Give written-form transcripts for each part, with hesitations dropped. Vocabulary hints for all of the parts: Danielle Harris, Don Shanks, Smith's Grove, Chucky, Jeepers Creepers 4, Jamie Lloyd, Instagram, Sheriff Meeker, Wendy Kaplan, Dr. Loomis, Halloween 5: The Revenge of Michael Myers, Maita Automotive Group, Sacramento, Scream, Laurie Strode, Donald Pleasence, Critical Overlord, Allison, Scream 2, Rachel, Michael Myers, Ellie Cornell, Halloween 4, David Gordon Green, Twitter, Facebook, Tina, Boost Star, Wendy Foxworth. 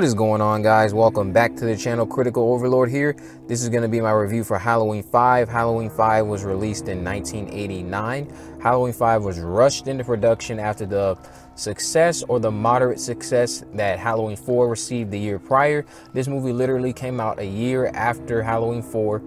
What is going on, guys? Welcome back to the channel. Critical Overlord here. This is going to be my review for Halloween 5. Halloween 5 was released in 1989. Halloween 5 was rushed into production after the success, or the moderate success, that Halloween 4 received the year prior. This movie literally came out a year after Halloween 4.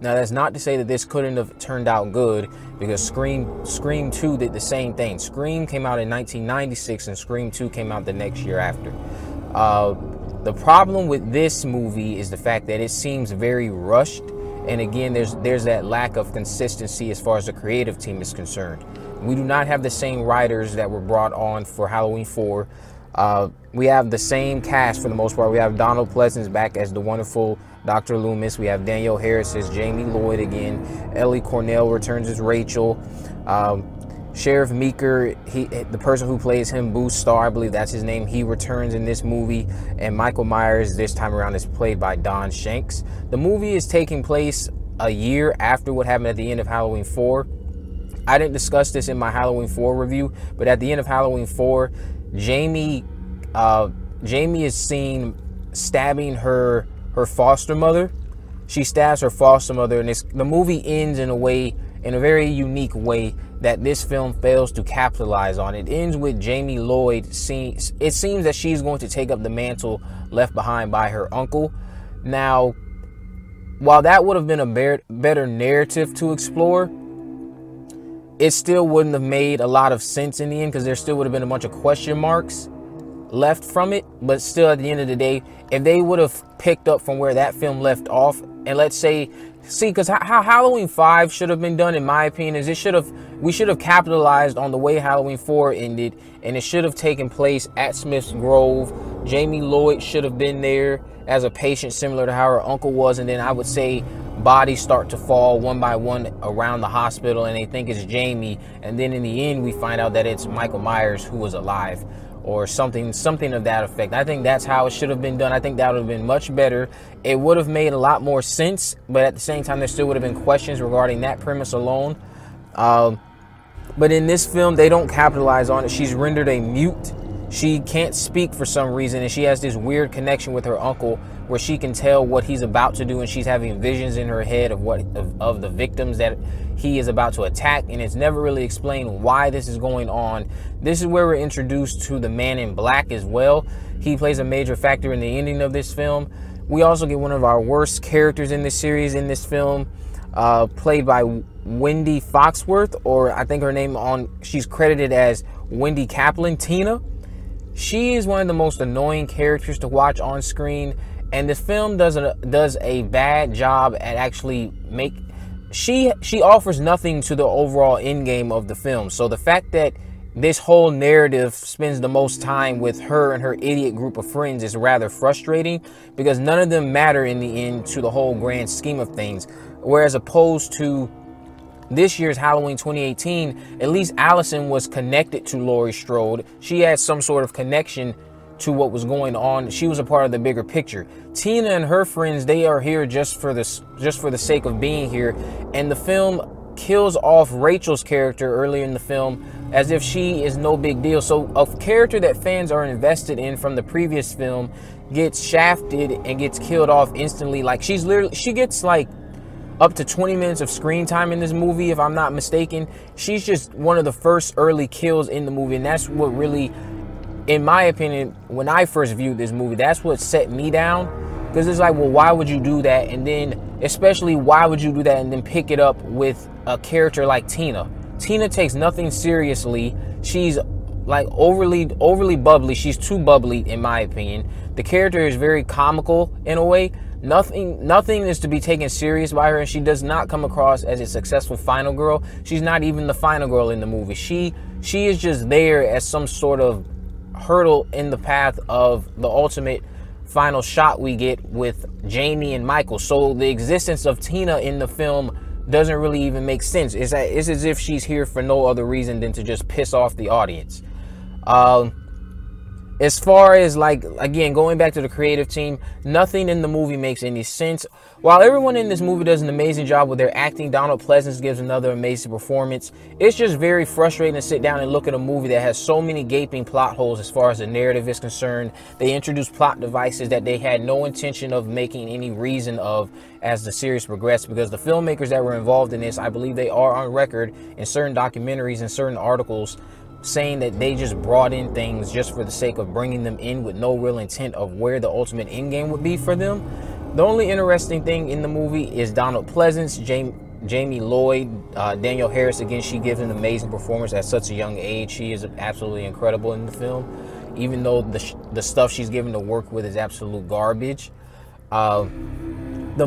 Now, that's not to say that this couldn't have turned out good, because Scream 2 did the same thing. Scream came out in 1996 and Scream 2 came out the next year after. The problem with this movie is the fact that it seems very rushed, and again, there's that lack of consistency as far as the creative team is concerned. We do not have the same writers that were brought on for Halloween 4. We have the same cast for the most part. We have Donald Pleasence back as the wonderful Dr. Loomis. We have Danielle Harris as Jamie Lloyd again. Ellie Cornell returns as Rachel. Sheriff Meeker, the person who plays him, Boost Star, I believe that's his name, he returns in this movie. And Michael Myers this time around is played by Don Shanks. The movie is taking place a year after what happened at the end of Halloween 4. I didn't discuss this in my Halloween 4 review, but at the end of Halloween 4, Jamie is seen stabbing her foster mother. She stabs her foster mother, and the movie ends in a very unique way that this film fails to capitalize on. It ends with Jamie Lloyd. It seems that she's going to take up the mantle left behind by her uncle. Now, while that would have been a better narrative to explore, it still wouldn't have made a lot of sense in the end, because there still would have been a bunch of question marks left from it. But still, at the end of the day, if they would have picked up from where that film left off, and let's say, because how Halloween 5 should have been done, in my opinion, is we should have capitalized on the way Halloween 4 ended, and it should have taken place at Smith's Grove. Jamie Lloyd should have been there as a patient, similar to how her uncle was, and then I would say bodies start to fall one by one around the hospital, and they think it's Jamie, and then in the end we find out that it's Michael Myers who was alive, or something of that effect. I think that's how it should have been done. I think that would have been much better. It would have made a lot more sense, but at the same time, there still would have been questions regarding that premise alone. But in this film, they don't capitalize on it. She's rendered a mute. She can't speak for some reason, and she has this weird connection with her uncle where she can tell what he's about to do, and she's having visions in her head of the victims that he is about to attack, and it's never really explained why this is going on. This is where we're introduced to the Man in Black as well. He plays a major factor in the ending of this film. We also get one of our worst characters in this series in this film, played by Wendy Foxworth, or I think her name she's credited as Wendy Kaplan, Tina. She is one of the most annoying characters to watch on screen, and this film does a bad job at actually she offers nothing to the overall end game of the film. So the fact that this whole narrative spends the most time with her and her idiot group of friends is rather frustrating, because none of them matter in the end to the whole grand scheme of things. Whereas opposed to this year's Halloween 2018, at least Allison was connected to Laurie Strode. She had some sort of connection to what was going on. She was a part of the bigger picture. Tina and her friends, they are here just for the sake of being here. And the film kills off Rachel's character earlier in the film as if she is no big deal. So a character that fans are invested in from the previous film gets shafted and gets killed off instantly. Like, she gets like up to 20 minutes of screen time in this movie, if I'm not mistaken. She's just one of the first early kills in the movie, and that's what really, in my opinion, when I first viewed this movie, that's what set me down, because it's like, well, why would you do that? And then, especially, why would you do that and then pick it up with a character like Tina? Tina takes nothing seriously. She's like overly bubbly. She's too bubbly, in my opinion. The character is very comical in a way. Nothing is to be taken serious by her, and she does not come across as a successful final girl. She's not even the final girl in the movie. She is just there as some sort of hurdle in the path of the ultimate final shot we get with Jamie and Michael. So the existence of Tina in the film doesn't really even make sense. It's as if she's here for no other reason than to just piss off the audience. As far as, like, again, going back to the creative team, nothing in the movie makes any sense. While everyone in this movie does an amazing job with their acting, Donald Pleasence gives another amazing performance. It's just very frustrating to sit down and look at a movie that has so many gaping plot holes as far as the narrative is concerned. They introduce plot devices that they had no intention of making any reason of as the series progressed, because the filmmakers that were involved in this, I believe they are on record in certain documentaries and certain articles saying that they just brought in things just for the sake of bringing them in with no real intent of where the ultimate end game would be for them. The only interesting thing in the movie is Donald Pleasence, Jamie Lloyd, Danielle Harris. Again, she gives an amazing performance at such a young age. She is absolutely incredible in the film, even though the stuff she's given to work with is absolute garbage. The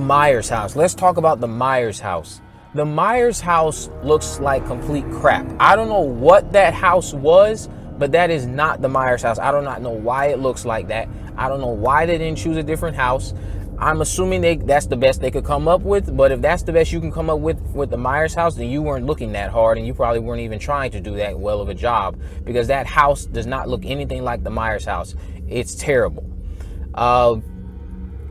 Myers house. Let's talk about the Myers house. The Myers house looks like complete crap. I don't know what that house was, but that is not the Myers house. I do not know why it looks like that. I don't know why they didn't choose a different house. I'm assuming that's the best they could come up with, but if that's the best you can come up with the Myers house, then you weren't looking that hard, and you probably weren't even trying to do that well of a job, because that house does not look anything like the Myers house. It's terrible.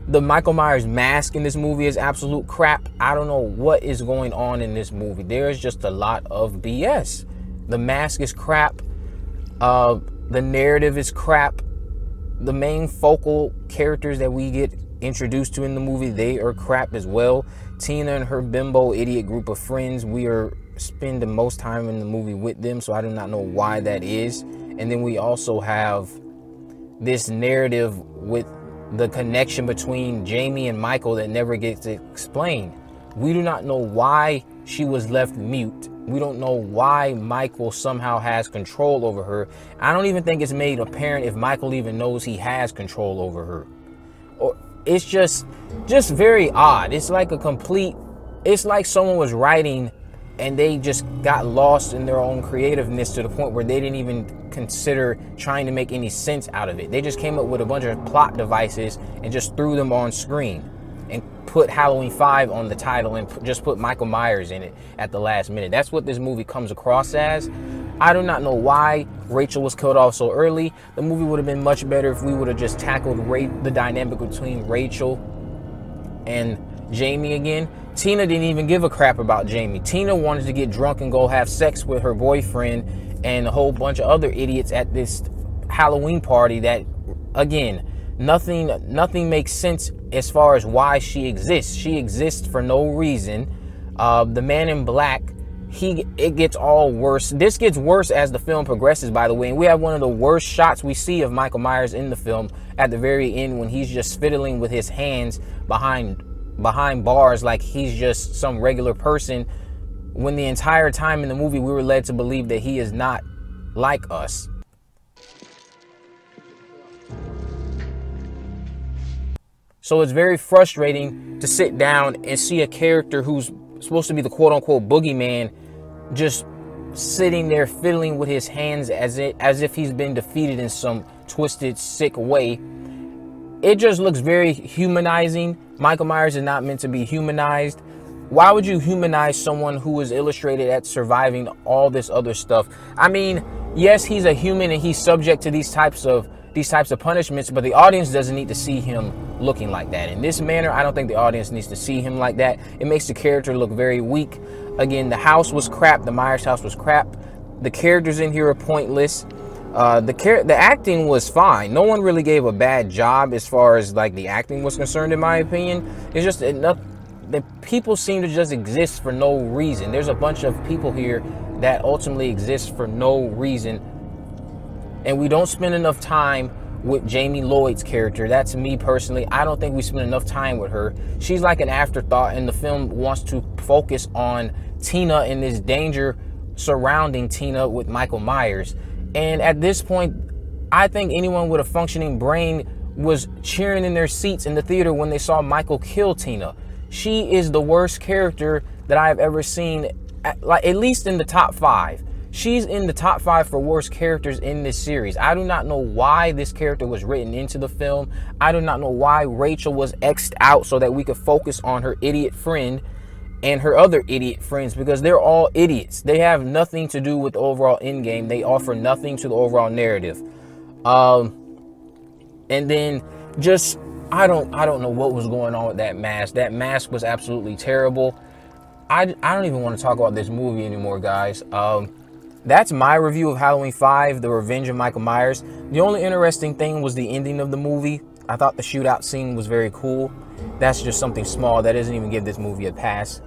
The Michael Myers mask in this movie is absolute crap. I don't know what is going on in this movie. There is just a lot of BS. The mask is crap. The narrative is crap. The main focal characters that we get introduced to in the movie, they are crap as well. Tina and her bimbo idiot group of friends, we are spending the most time in the movie with them, so I do not know why that is. And then we also have this narrative with the connection between Jamie and Michael that never gets explained. We do not know why she was left mute. We don't know why Michael somehow has control over her. I don't even think it's made apparent if Michael even knows he has control over her. Or it's just very odd. It's like a complete, it's like someone was writing and they just got lost in their own creativeness to the point where they didn't even consider trying to make any sense out of it. They just came up with a bunch of plot devices and just threw them on screen and put Halloween 5 on the title and just put Michael Myers in it at the last minute. That's what this movie comes across as. I do not know why Rachel was killed off so early. The movie would have been much better if we would have just tackled the dynamic between Rachel and Jamie again. Tina didn't even give a crap about Jamie. Tina wanted to get drunk and go have sex with her boyfriend and a whole bunch of other idiots at this Halloween party that, again, nothing makes sense as far as why she exists. She exists for no reason. The man in black, it gets all worse. This gets worse as the film progresses, by the way, and we have one of the worst shots we see of Michael Myers in the film at the very end when he's just fiddling with his hands behind bars like he's just some regular person, when the entire time in the movie we were led to believe that he is not like us. So it's very frustrating to sit down and see a character who's supposed to be the quote-unquote boogeyman just sitting there fiddling with his hands as if he's been defeated in some twisted, sick way. It just looks very humanizing. Michael Myers is not meant to be humanized. Why would you humanize someone who is illustrated at surviving all this other stuff? I mean, yes, he's a human and he's subject to these types of punishments, but the audience doesn't need to see him looking like that. In this manner, I don't think the audience needs to see him like that. It makes the character look very weak. Again, the house was crap. The Myers house was crap. The characters in here are pointless. The acting was fine. No one really gave a bad job as far as like the acting was concerned, in my opinion. It's just enough. The people seem to just exist for no reason. There's a bunch of people here that ultimately exist for no reason, and we don't spend enough time with Jamie Lloyd's character. That's me personally. I don't think we spend enough time with her. She's like an afterthought, and the film wants to focus on Tina and this danger surrounding Tina with Michael Myers. And at this point, I think anyone with a functioning brain was cheering in their seats in the theater when they saw Michael kill Tina. She is the worst character that I have ever seen, at least in the top 5. She's in the top 5 for worst characters in this series. I do not know why this character was written into the film. I do not know why Rachel was X'd out so that we could focus on her idiot friend and her other idiot friends, because they're all idiots. They have nothing to do with the overall endgame. They offer nothing to the overall narrative. And then just, I don't know what was going on with that mask. That mask was absolutely terrible. I don't even want to talk about this movie anymore, guys. That's my review of Halloween 5, The Revenge of Michael Myers. The only interesting thing was the ending of the movie. I thought the shootout scene was very cool. That's just something small. That doesn't even give this movie a pass.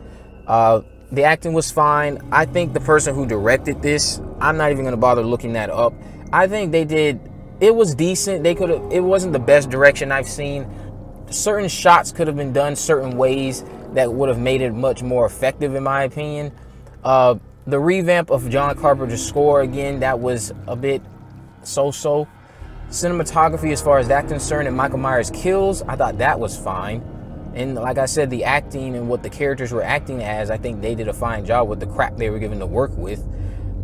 The acting was fine. I think the person who directed this, I'm not even going to bother looking that up. I think they did... It was decent. They could have... It wasn't the best direction I've seen. Certain shots could have been done certain ways that would have made it much more effective, in my opinion. The revamp of John Carpenter's score, again, that was a bit so-so. Cinematography, as far as that's concerned, and Michael Myers Kills, I thought that was fine. And like I said, the acting and what the characters were acting as, I think they did a fine job with the crap they were given to work with.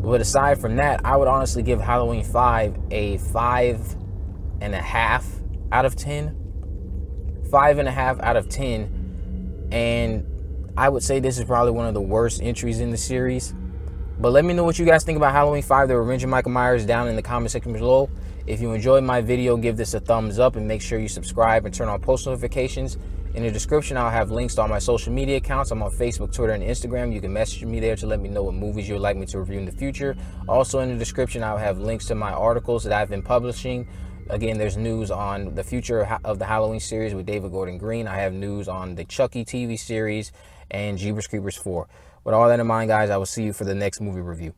But aside from that, I would honestly give Halloween 5 a 5.5 out of 10. 5.5 out of 10. And I would say this is probably one of the worst entries in the series. But let me know what you guys think about Halloween 5, The Revenge of Michael Myers, down in the comment section below. If you enjoyed my video, give this a thumbs up and make sure you subscribe and turn on post notifications. In the description, I'll have links to all my social media accounts. I'm on Facebook, Twitter, and Instagram. You can message me there to let me know what movies you would like me to review in the future. Also in the description, I'll have links to my articles that I've been publishing. Again, there's news on the future of the Halloween series with David Gordon Green. I have news on the Chucky TV series and Jeepers Creepers 4. With all that in mind, guys, I will see you for the next movie review.